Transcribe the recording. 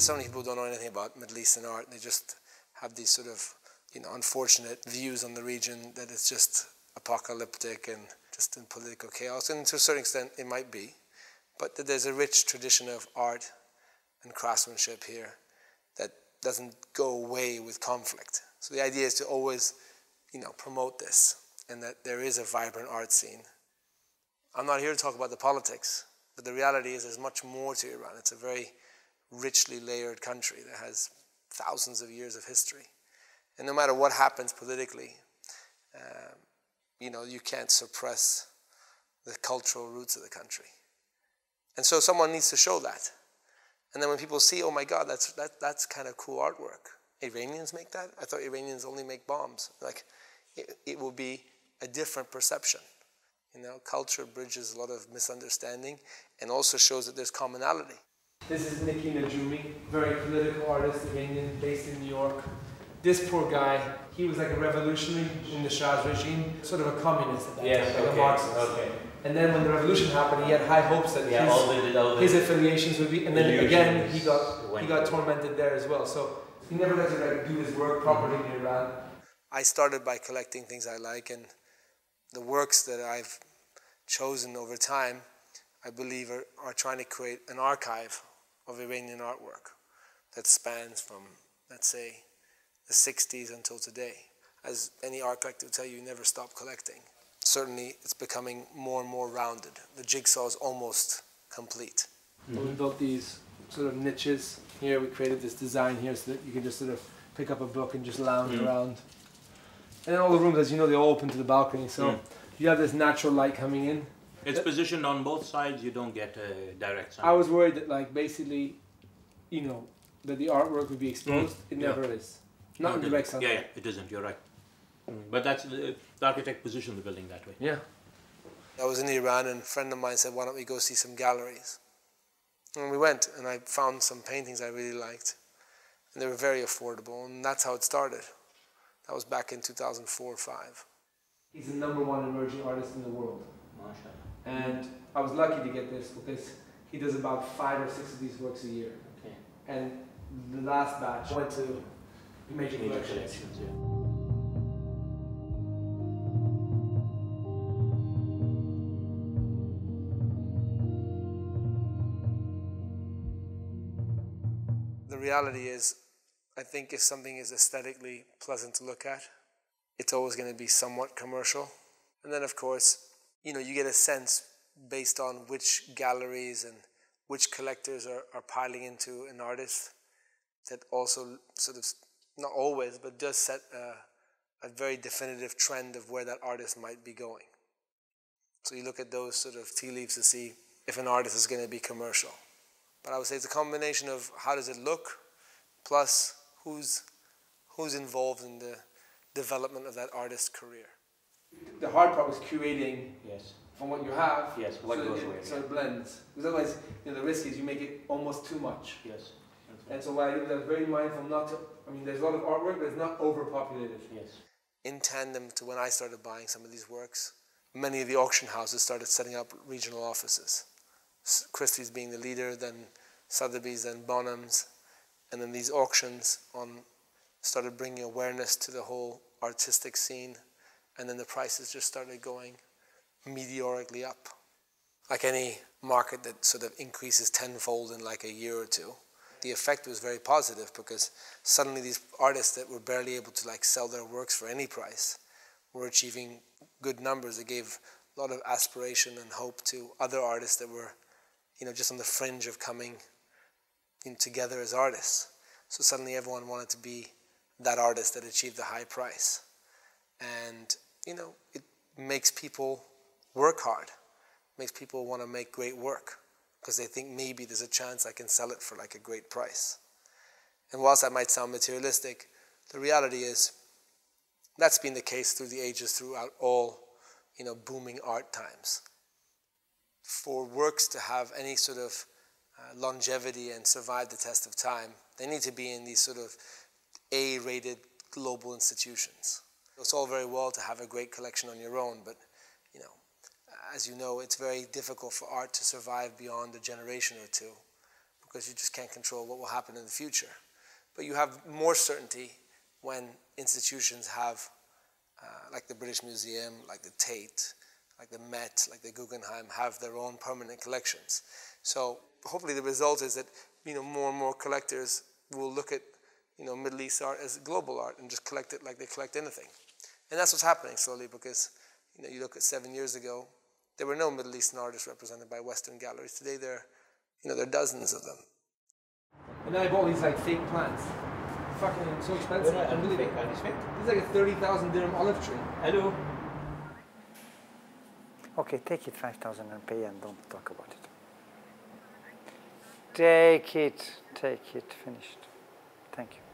there's so many people who don't know anything about Middle Eastern art, and they just have these sort of, you know, unfortunate views on the region that it's just apocalyptic and just in political chaos. And to a certain extent, it might be. But that there's a rich tradition of art and craftsmanship here that doesn't go away with conflict. So the idea is to always, you know, promote this, and that there is a vibrant art scene. I'm not here to talk about the politics, but the reality is there's much more to Iran. It's a very richly layered country that has thousands of years of history. And no matter what happens politically, you know, you can't suppress the cultural roots of the country. And so someone needs to show that. And then when people see, oh my God, that's kind of cool artwork. Iranians make that? I thought Iranians only make bombs. Like, it will be a different perception. You know, culture bridges a lot of misunderstanding and also shows that there's commonality. This is Nicky Najumi, very political artist, Iranian, based in New York. This poor guy, he was like a revolutionary in the Shah's regime, sort of a communist at that time, like a Marxist. Okay. And then when the revolution happened, he had high hopes that his affiliations would be, and then again, he got tormented there as well. So he never let you like, do his work properly in Iran. I started by collecting things I like, and the works that I've chosen over time, I believe are trying to create an archive of Iranian artwork that spans from, let's say, the 60s until today. As any art collector will tell you, you never stop collecting. Certainly, it's becoming more and more rounded. The jigsaw is almost complete. Mm-hmm. We built these sort of niches here. We created this design here so that you can just sort of pick up a book and just lounge around. And then all the rooms, as you know, they're all open to the balcony, so you have this natural light coming in. It's positioned on both sides, you don't get a direct sunlight. I was worried that, like, basically, you know, that the artwork would be exposed. It never is. Not in direct sunlight. Yeah, it isn't, you're right. But that's the architect positioned the building that way. Yeah. I was in Iran, and a friend of mine said, why don't we go see some galleries? And we went, and I found some paintings I really liked. And they were very affordable, and that's how it started. That was back in 2004-05. He's the #1 emerging artist in the world. Mashallah. And I was lucky to get this because he does about 5 or 6 of these works a year. Okay. And the last batch went to major collections. The reality is, I think if something is aesthetically pleasant to look at, it's always going to be somewhat commercial. And then, of course, you know, you get a sense based on which galleries and which collectors are piling into an artist that also sort of, not always, but does set a very definitive trend of where that artist might be going. So you look at those sort of tea leaves to see if an artist is going to be commercial. But I would say it's a combination of how does it look, plus who's involved in the development of that artist's career. The hard part was curating from what you have, so it blends. Because otherwise, you know, the risk is you make it almost too much. Yes. Right. And so what I did was very mindful not to, I mean, there's a lot of artwork, but it's not overpopulated. Yes. In tandem to when I started buying some of these works, many of the auction houses started setting up regional offices. Christie's being the leader, then Sotheby's, then Bonham's. And then these auctions started bringing awareness to the whole artistic scene, and then the prices just started going meteorically up. Like any market that sort of increases tenfold in like a year or two, the effect was very positive because suddenly these artists that were barely able to like sell their works for any price were achieving good numbers. It gave a lot of aspiration and hope to other artists that were, you know, just on the fringe of coming together as artists. So suddenly everyone wanted to be that artist that achieved the high price. And, you know, it makes people work hard. It makes people want to make great work because they think maybe there's a chance I can sell it for like a great price. And whilst that might sound materialistic, the reality is that's been the case through the ages, throughout all, you know, booming art times. For works to have any sort of longevity and survive the test of time, they need to be in these sort of A-rated global institutions. It's all very well to have a great collection on your own, but you know, as you know, it's very difficult for art to survive beyond a generation or two because you just can't control what will happen in the future. But you have more certainty when institutions have, like the British Museum, like the Tate, like the Met, like the Guggenheim, have their own permanent collections. So hopefully the result is that, you know, more and more collectors will look at, you know, Middle East art as global art and just collect it like they collect anything. And that's what's happening slowly, because, you know, you look at 7 years ago, there were no Middle Eastern artists represented by Western galleries. Today, there are dozens of them. And then I bought these like fake plants. Fucking so expensive. I don't believe it. It's like a 30,000 dirham olive tree. Hello. Okay, take it 5,000 and pay, and don't talk about it. Take it, finished. Thank you.